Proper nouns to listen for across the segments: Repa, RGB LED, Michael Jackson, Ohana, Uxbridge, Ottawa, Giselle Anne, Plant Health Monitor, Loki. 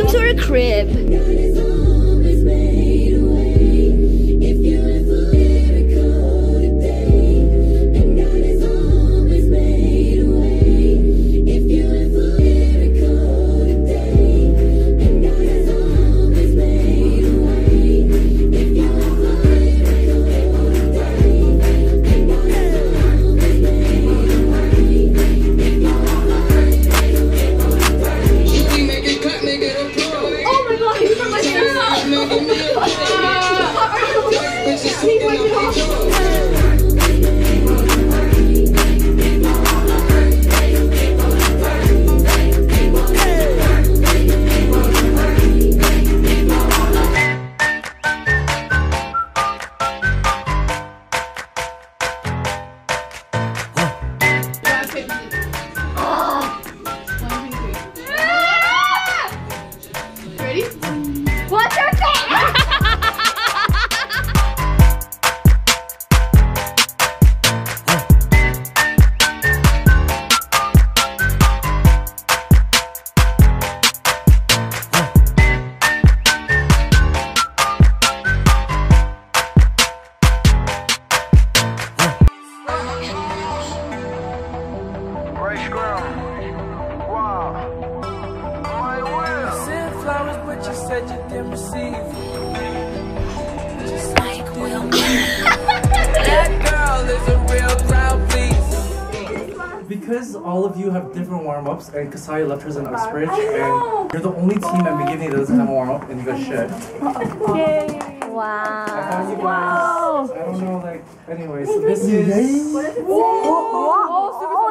Welcome to our crib. Because all of you have different warm-ups, and Kasai left hers in Uxbridge, and you're the only team at beginning that doesn't have a warm-up, and you guys should. Yay! Wow. I found you guys. Wow. I don't know, like, anyway, so this is... What does it say? Oh,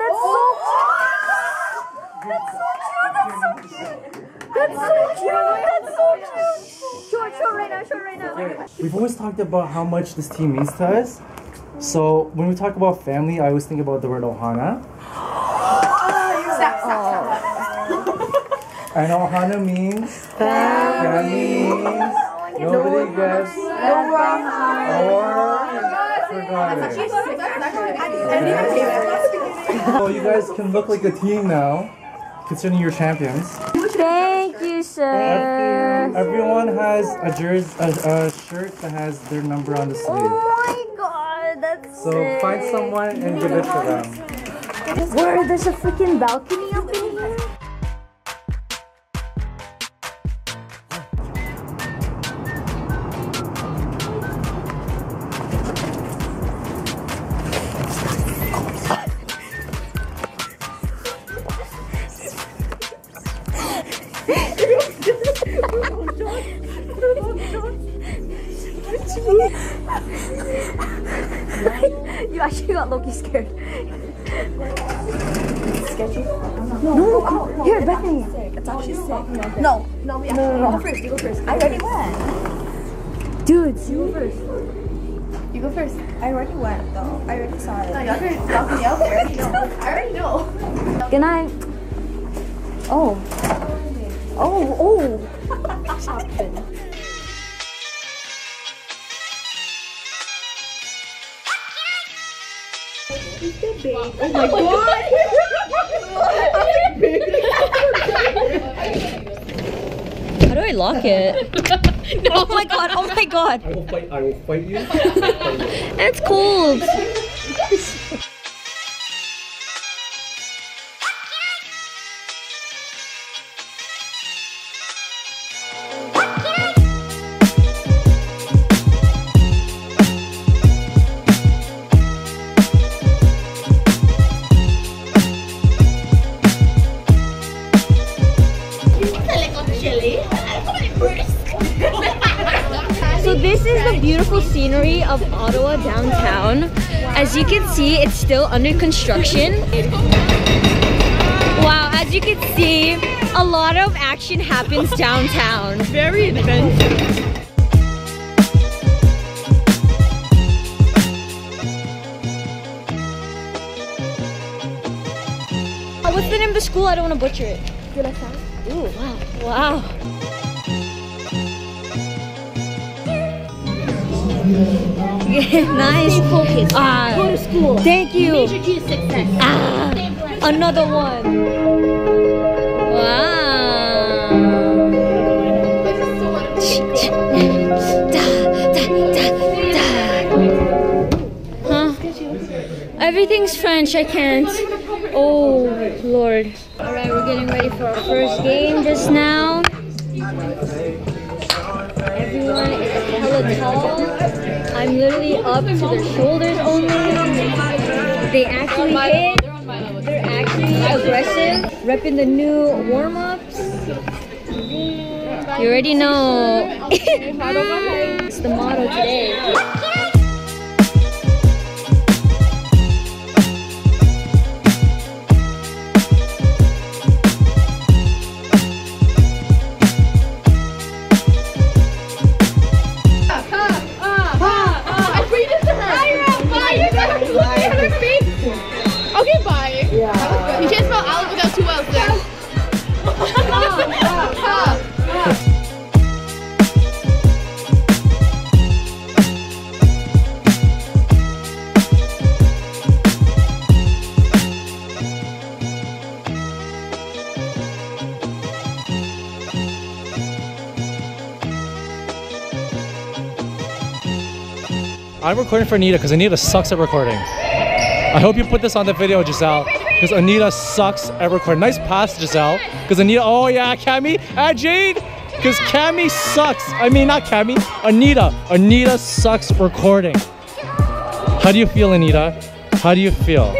that's so cute! That's so cute! That's so cute! That's so cute! Show it right now, show it right now. We've always talked about how much this team means to us. So, when we talk about family, I always think about the word Ohana. Oh. And Ohana means family. Nobody gets forgotten. So you guys can look like a team now, considering you're champions. Thank you, sir. Everyone has a shirt that has their number on the sleeve. Oh my god, that's so sick. Find someone and give it to them. Where there's a freaking balcony up in here. You actually got Loki scared. Sketchy? No, here, Bethany. It's actually sick. No. You go first. I already went. Dudes. You go first. I already went though. I already saw it. No, y'all already knocked me out there. I already know. Good night. Oh. Babe. Oh my god! How do I lock it? No. Oh my god! I will fight you. And it's cold! So this is the beautiful scenery of Ottawa downtown. As you can see, it's still under construction. Wow, as you can see, a lot of action happens downtown. Very adventurous. What's the name of the school? I don't want to butcher it. Ooh, wow. Nice. Go to school. Thank you. Major G success. Another one. Wow. Huh? Everything's French, I can't. Oh, Lord. Alright, we're getting ready for our first game just now. Everyone is hella tall. I'm literally up to their shoulders only. They actually hit. They're actually aggressive. Repping the new warm-ups. You already know. It's the motto today. I'm recording for Anita because Anita sucks at recording. I hope you put this on the video, Giselle, because Anita sucks at recording. Nice pass, Giselle, because Anita, oh yeah, Cammy, ah, Jade, because Cammy sucks. I mean, not Cammy, Anita. Anita sucks recording. How do you feel, Anita? How do you feel?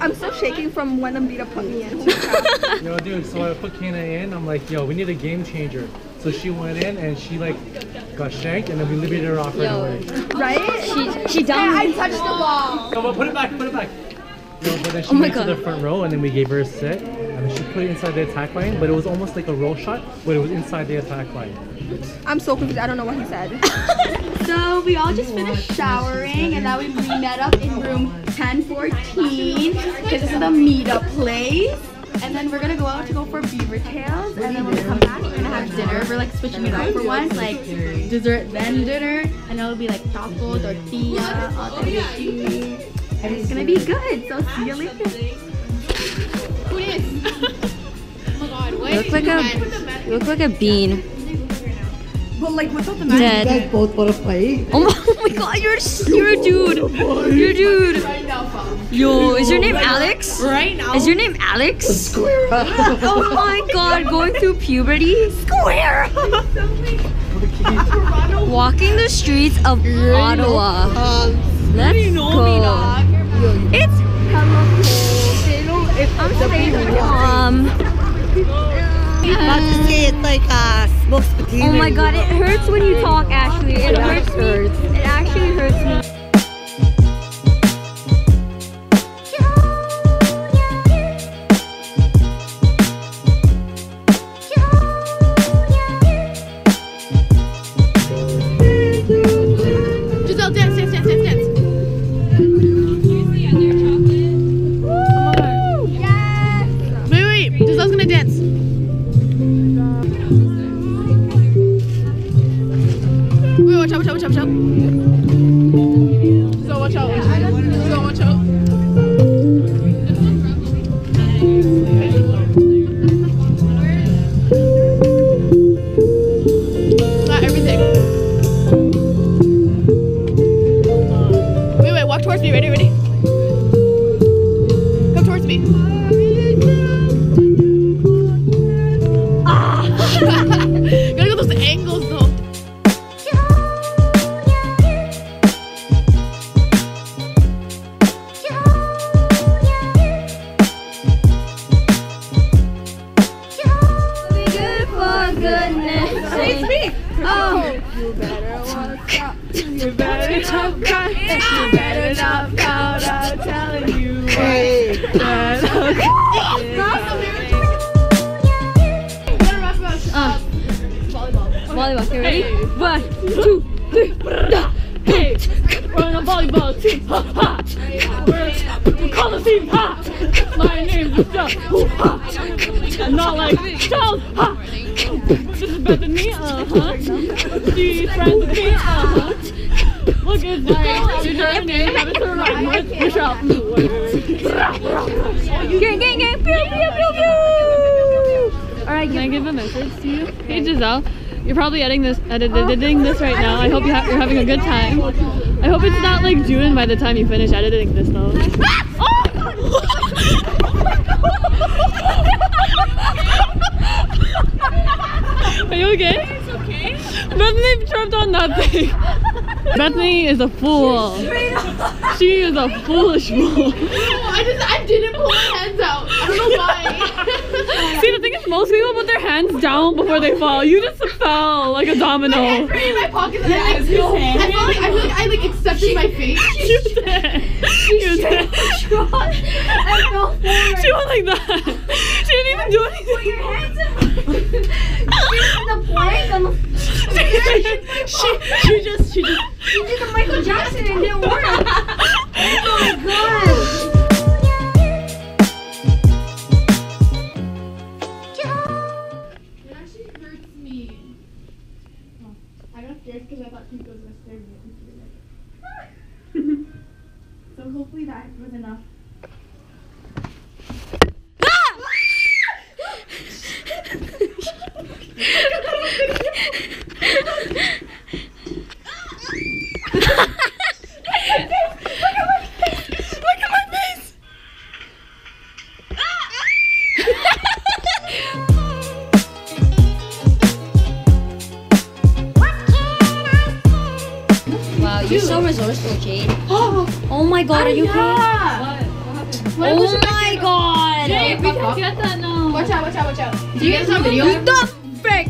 I'm still shaking from when Amita put me in. Yo, dude, so I put Kana in. I'm like, yo, we need a game changer. So she went in and she like got shanked, and then we liberated her off right away. Right? She done. I touched the ball. So we'll put it back. Put it back. Yo, but then she went to the front row, and then we gave her a sit, and then she put it inside the attack line. But it was almost like a roll shot, but it was inside the attack line. I'm so confused. I don't know what he said. So we all just finished showering, and now we met up in room 1014 because this is the meetup place. And then we're gonna go out to go for beaver tails, and then when we come back, we're gonna have dinner. We're like switching it up for once, like dessert then dinner, and it'll be like taco, tortilla, all that shit. And it's gonna be good. So see you later. Who is? Oh my god! Wait. You look like a bean. But like, what's up the matter? You guys both want to play? Oh my god, you're a dude. You're a dude. Yo, is your name Alex? Right now. Is your name Alex? Square. Oh my god, going through puberty? Square. Walking the streets of Ottawa. Let's go. It's... It's like oh my god, it hurts when you talk, Ashley. It hurts me. It actually hurts me. Watch out, watch out, watch out, watch out. ready, ready, ready. Come towards me. Ah! Gotta go those angles though. Volleyball, okay, ready? Hey. 1, 2, 3, hey. We're on a volleyball team, ha ha! We're call the team, ha! My name's Giselle, who ha! Not like Giselle, ha! This is better than me, uh-huh! She's friends with me, uh-huh! Look at Giselle, your name, have it to remind us, push out from the way! Gang, gang, gang! Pew, pew, pew, pew! Alright, can I give a message to you? Hey Giselle. You're probably editing this right now. I hope you're having a good time. I hope it's not like June by the time you finish editing this though. Oh! Are you okay? It's okay. Bethany tripped on nothing. Bethany is a fool. She is a foolish fool. I didn't pull my hands out. I don't know why. See, the thing is, most people put their hands down before they fall. You just fell like a domino. My hands were in my pockets, and yeah, I feel like I accepted my fate. She was dead. I fell forward. She went like that. She didn't even do anything. Put your hands in the she did the Michael Jackson and didn't work. Oh my god. Because I thought Kiko's was there and she was like, so hopefully that was enough. You're so resourceful, Jade. Oh my god, are you okay? Yeah. What? Oh my god! Jade, we can get that now. Watch out, watch out, watch out. Do you guys have a video? What the frick?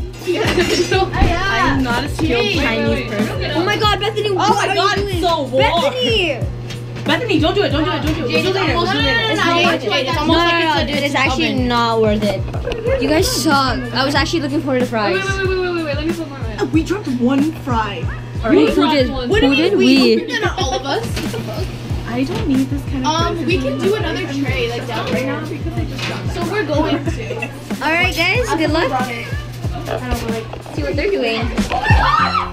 I'm not a skilled Chinese person. Oh my god, Bethany, what are you doing? It's so warm. Bethany, don't do it, don't do it, don't do it. Jade, it's almost like it's actually not worth it. You guys suck. I was actually looking for the fries. Wait, let me put more in. We dropped one fry. Who did we? No, not all of us. I don't need this kind of we can do another tray like down right now because I just got that. So we're going to. Alright guys, good luck. I don't know, like, see what they're doing. Oh my god!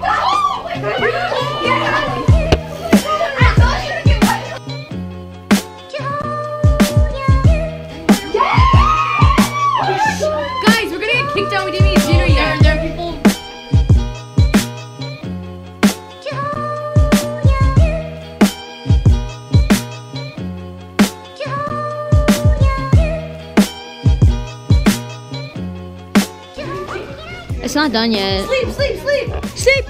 Oh my god! It's not done yet. Sleep, sleep, sleep! Sleep!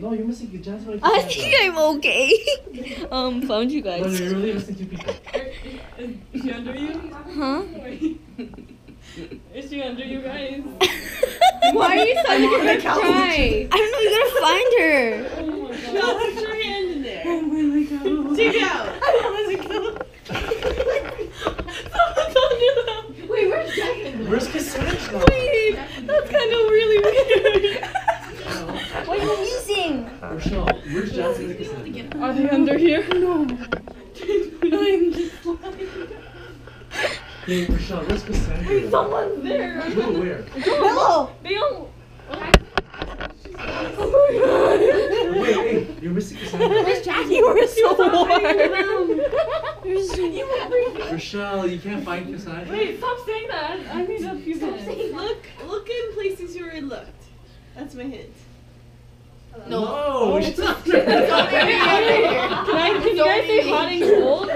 No, you're missing Jasmine. I think I'm okay. Found you guys. No, you're really missing two people. Is she under you? Huh? Is she under you guys? Why are you sounding like a cry? I don't know, you gotta find her. Oh my god. No, put your hand in there. Oh my god. Take it out. Someone told you that. Wait, where's Jasmine? Where's Cassandra? Wait, that's kind of really weird. What are you using? Rochelle, where's Jasmine and Cassandra? Are they under here? No. Hey, Rochelle, where's Cassandra? Wait, someone's there! Who, where? Hello! They all... You won't bring it. Rochelle, you can't find Cassandra. Wait, stop saying that. I need a few minutes. Look in places you already looked. That's my hint. Hello. No. Oh, it's not. Can you guys say hot and cold? I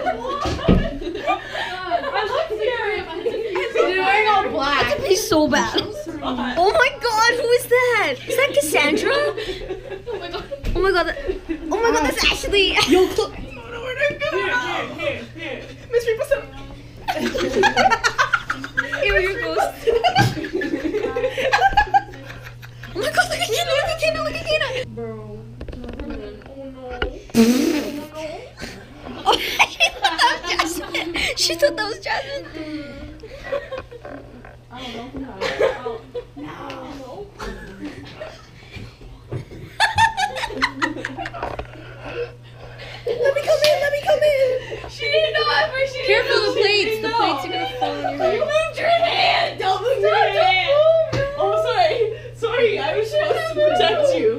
looked here. They're wearing all black. That tastes so bad. Oh my god, who is that? Is that Cassandra? Oh my god. Oh my god. Oh my god, that's Ashley. Yo, close. I don't know where to go. Here. Miss Reposa. Ew, you're ghost. Oh my god, look at Kena. Bro. Oh no. Oh, she thought that was Jasmine. She thought that was Jasmine. No. Let me come in. She didn't know at first. Careful, the plates are gonna fall in your hand. You moved your hand. Don't move your hand. Oh, sorry. I was supposed to protect you.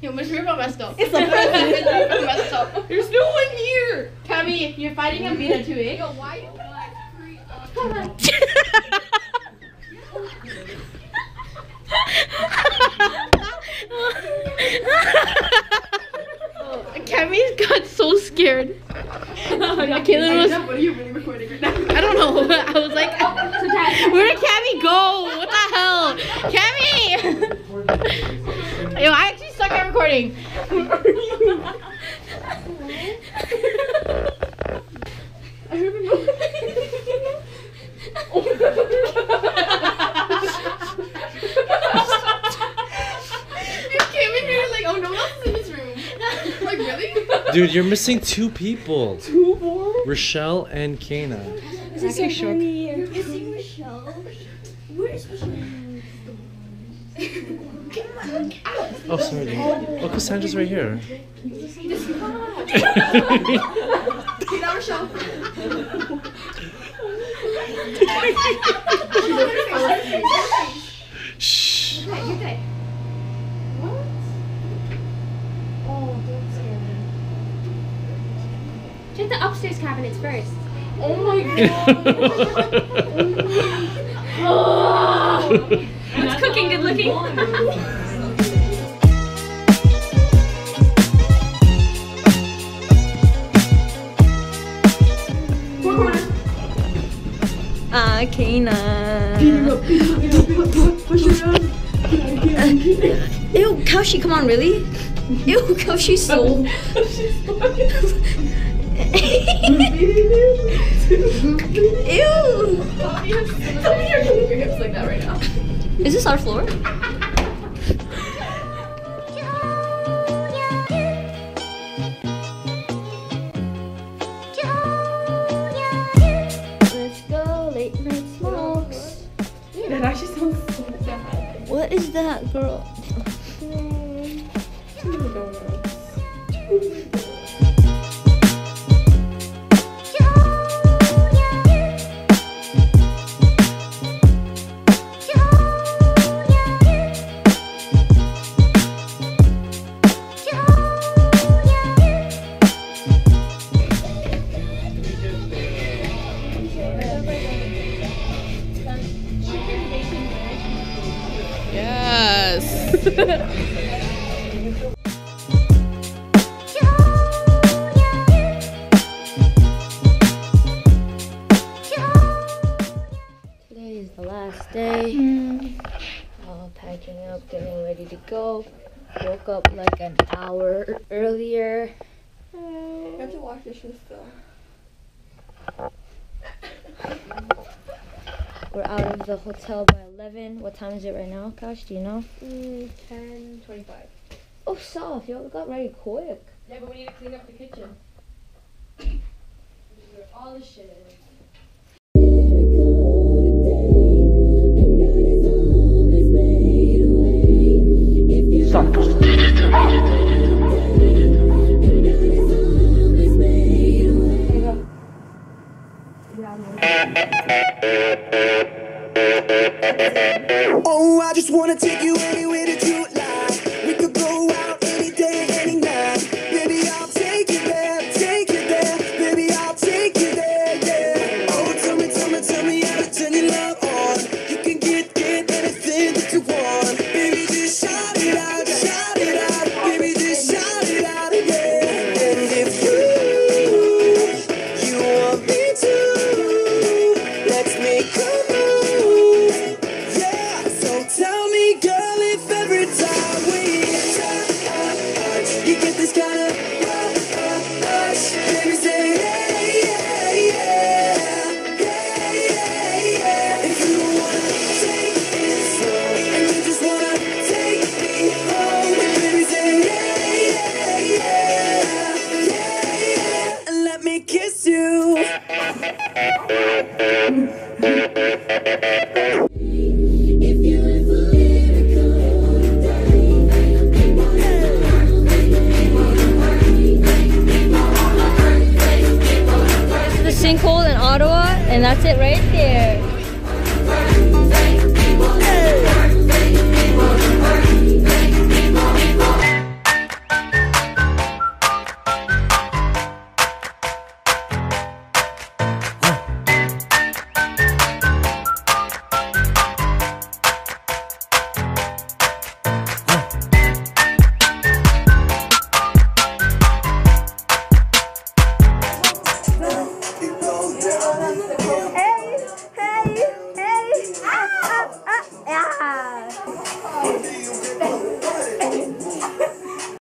Yo, Miss Ripa messed up. It's a present. Messed up. There's no one here. Cammy, you're fighting a mina too, eh? Yo, why you black? Come on. Cammy got so scared. Caitlin was. What are you really recording right now? I don't know. I was like, where did Cammy go? What the hell, Cammy? Yo, I actually suck at recording. I don't know. You came in here like, oh no, that's in this room. Like, really? Dude, you're missing two people. Two more? Rochelle and Kana. Is this so funny? You're missing Rochelle? Where is Rochelle? Oh, sorry. Oh, Cassandra's right here. Get out, Rochelle. Shh. Okay. What? Oh, don't scare me. Check the upstairs cabinets first. Oh my god. What's cooking? Good looking. Kana. Ew, Kaushi, come on, really? Ew, Kaushi, so. Ew. Tell me you're hitting your hips like that right now. Is this our floor? What is that, girl? Getting ready to go. Woke up like an hour earlier. I have to wash dishes still. We're out of the hotel by 11. What time is it right now, Kaush? Do you know? 10:25. Oh, soft. Y'all got ready quick. Yeah, but we need to clean up the kitchen. All the shit in it. Oh, I just wanna take you anywhere that you like. We could go out any day, any night. Maybe I'll take you there. And that's it right there.